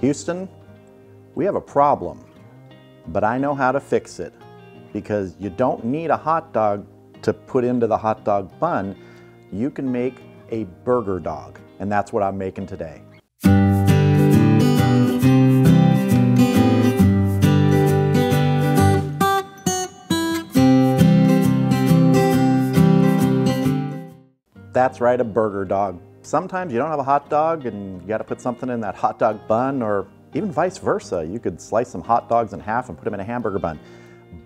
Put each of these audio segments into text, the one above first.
Houston, we have a problem, but I know how to fix it, because you don't need a hot dog to put into the hot dog bun. You can make a burger dog, and that's what I'm making today. That's right, a burger dog. Sometimes you don't have a hot dog and you gotta put something in that hot dog bun, or even vice versa. You could slice some hot dogs in half and put them in a hamburger bun.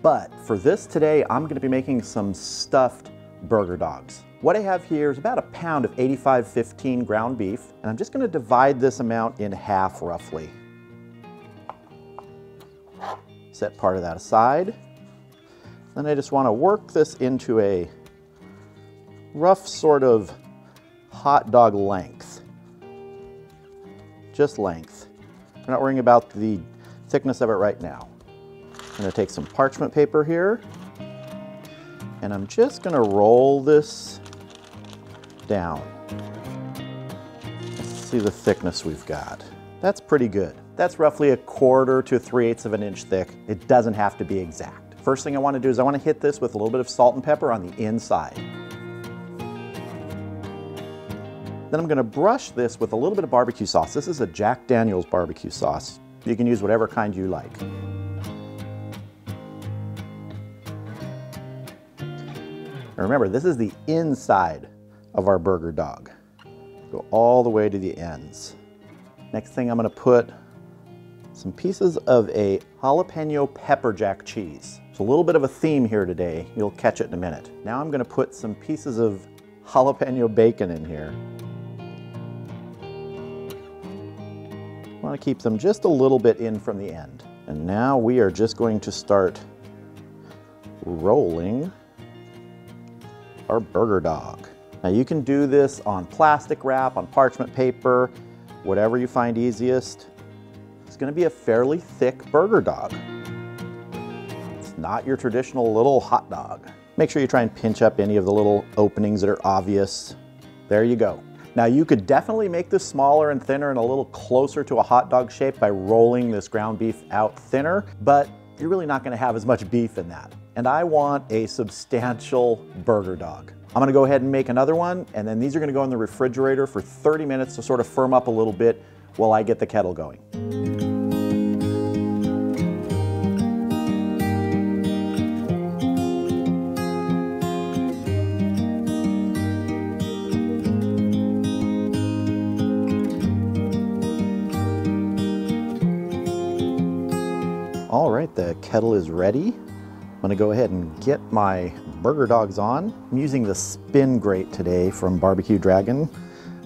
But for this today, I'm gonna be making some stuffed burger dogs. What I have here is about a pound of 8515 ground beef, and I'm just gonna divide this amount in half roughly. Set part of that aside. Then I just wanna work this into a rough sort of hot dog length. Just length. We're not worrying about the thickness of it right now. I'm gonna take some parchment paper here, and I'm just gonna roll this down. Let's see the thickness we've got. That's pretty good. That's roughly a quarter to 3/8 of an inch thick. It doesn't have to be exact. First thing I wanna do is I wanna hit this with a little bit of salt and pepper on the inside. Then I'm gonna brush this with a little bit of barbecue sauce. This is a Jack Daniels barbecue sauce. You can use whatever kind you like. Now remember, this is the inside of our burger dog. Go all the way to the ends. Next thing, I'm gonna put some pieces of a jalapeno pepper jack cheese. It's a little bit of a theme here today. You'll catch it in a minute. Now I'm gonna put some pieces of jalapeno bacon in here. I want to keep them just a little bit in from the end. And now we are just going to start rolling our burger dog. Now you can do this on plastic wrap, on parchment paper, whatever you find easiest. It's going to be a fairly thick burger dog. It's not your traditional little hot dog. Make sure you try and pinch up any of the little openings that are obvious. There you go. Now you could definitely make this smaller and thinner and a little closer to a hot dog shape by rolling this ground beef out thinner, but you're really not gonna have as much beef in that. And I want a substantial burger dog. I'm gonna go ahead and make another one, and then these are gonna go in the refrigerator for 30 minutes to sort of firm up a little bit while I get the kettle going. All right, the kettle is ready. I'm gonna go ahead and get my burger dogs on. I'm using the spin grate today from Barbecue Dragon.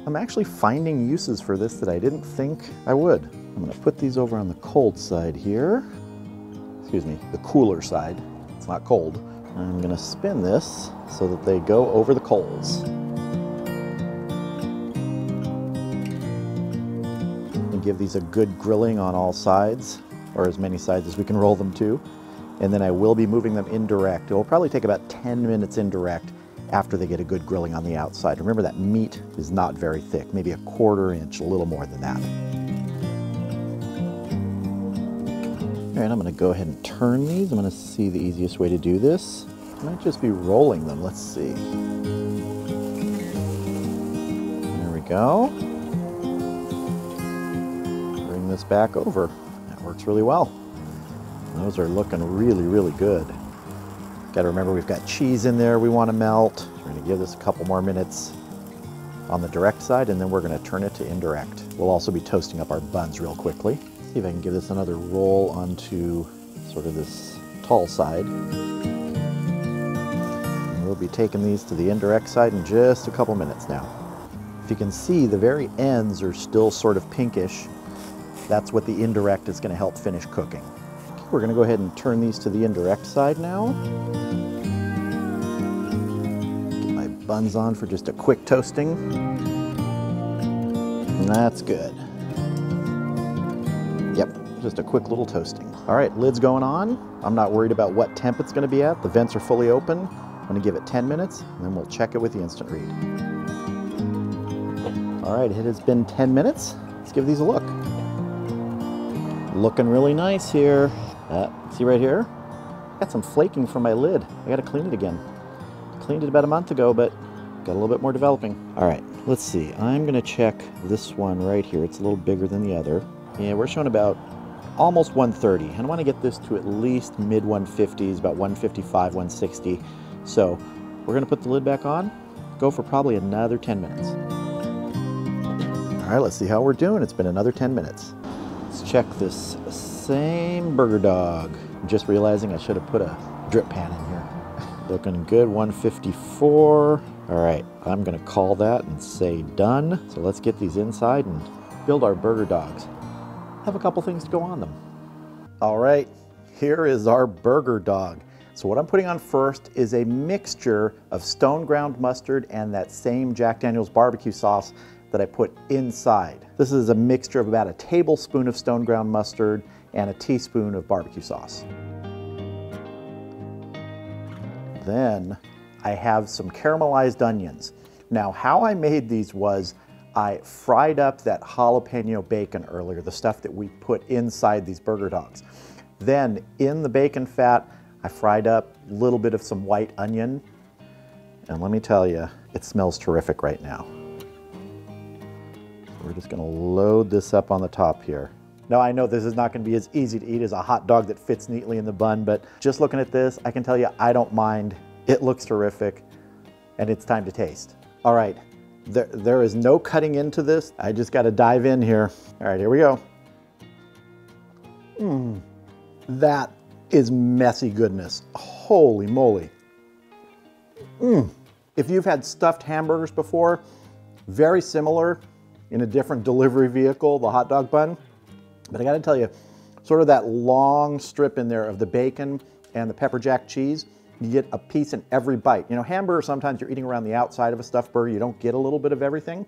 I'm actually finding uses for this that I didn't think I would. I'm gonna put these over on the cold side here. Excuse me, the cooler side. It's not cold. I'm gonna spin this so that they go over the coals. And give these a good grilling on all sides, or as many sides as we can roll them to. And then I will be moving them indirect. It will probably take about 10 minutes indirect after they get a good grilling on the outside. Remember that meat is not very thick, maybe a quarter inch, a little more than that. All right, I'm gonna go ahead and turn these. I'm gonna see the easiest way to do this. I might just be rolling them, let's see. There we go. Bring this back over. Works really well. Those are looking really, really good. Got to remember we've got cheese in there we want to melt. We're going to give this a couple more minutes on the direct side, and then we're going to turn it to indirect. We'll also be toasting up our buns real quickly. See if I can give this another roll onto sort of this tall side. And we'll be taking these to the indirect side in just a couple minutes now. If you can see, the very ends are still sort of pinkish. That's what the indirect is going to help finish cooking. We're going to go ahead and turn these to the indirect side now. Get my buns on for just a quick toasting. And that's good. Yep, just a quick little toasting. All right, lid's going on. I'm not worried about what temp it's going to be at. The vents are fully open. I'm going to give it 10 minutes, and then we'll check it with the Instant Read. All right, it has been 10 minutes. Let's give these a look. Looking really nice here. See right here? Got some flaking from my lid. I gotta clean it again. Cleaned it about a month ago, but got a little bit more developing. All right, let's see. I'm gonna check this one right here. It's a little bigger than the other. Yeah, we're showing about almost 130. And I wanna get this to at least mid 150s, about 155, 160. So we're gonna put the lid back on, go for probably another 10 minutes. All right, let's see how we're doing. It's been another 10 minutes. Let's check this same burger dog. I'm just realizing I should have put a drip pan in here. Looking good, 154. All right, I'm gonna call that and say done. So let's get these inside and build our burger dogs. Have a couple things to go on them. All right, here is our burger dog. So what I'm putting on first is a mixture of stone ground mustard and that same Jack Daniels barbecue sauce that I put inside. This is a mixture of about a tablespoon of stone ground mustard and a teaspoon of barbecue sauce. Then I have some caramelized onions. Now, how I made these was I fried up that jalapeno bacon earlier, the stuff that we put inside these burger dogs. Then in the bacon fat, I fried up a little bit of some white onion. And let me tell you, it smells terrific right now. We're just gonna load this up on the top here. Now I know this is not gonna be as easy to eat as a hot dog that fits neatly in the bun, but just looking at this, I can tell you I don't mind. It looks terrific, and it's time to taste. All right, there is no cutting into this. I just gotta dive in here. All right, here we go. That is messy goodness. Holy moly. If you've had stuffed hamburgers before, very similar, in a different delivery vehicle, the hot dog bun. But I gotta tell you, sort of that long strip in there of the bacon and the pepper jack cheese, you get a piece in every bite. You know, hamburger, sometimes you're eating around the outside of a stuffed burger, you don't get a little bit of everything.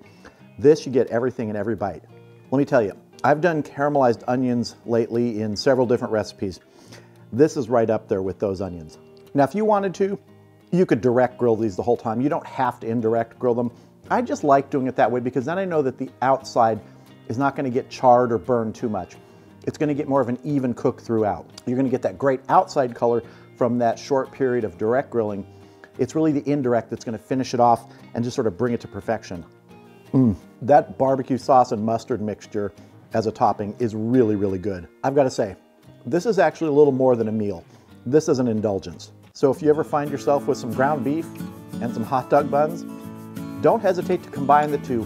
This, you get everything in every bite. Let me tell you, I've done caramelized onions lately in several different recipes. This is right up there with those onions. Now, if you wanted to, you could direct grill these the whole time. You don't have to indirect grill them. I just like doing it that way because then I know that the outside is not gonna get charred or burned too much. It's gonna get more of an even cook throughout. You're gonna get that great outside color from that short period of direct grilling. It's really the indirect that's gonna finish it off and just sort of bring it to perfection. That barbecue sauce and mustard mixture as a topping is really, really good. I've gotta say, this is actually a little more than a meal. This is an indulgence. So if you ever find yourself with some ground beef and some hot dog buns, don't hesitate to combine the two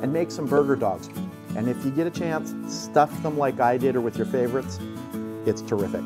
and make some burger dogs. And if you get a chance, stuff them like I did or with your favorites. It's terrific.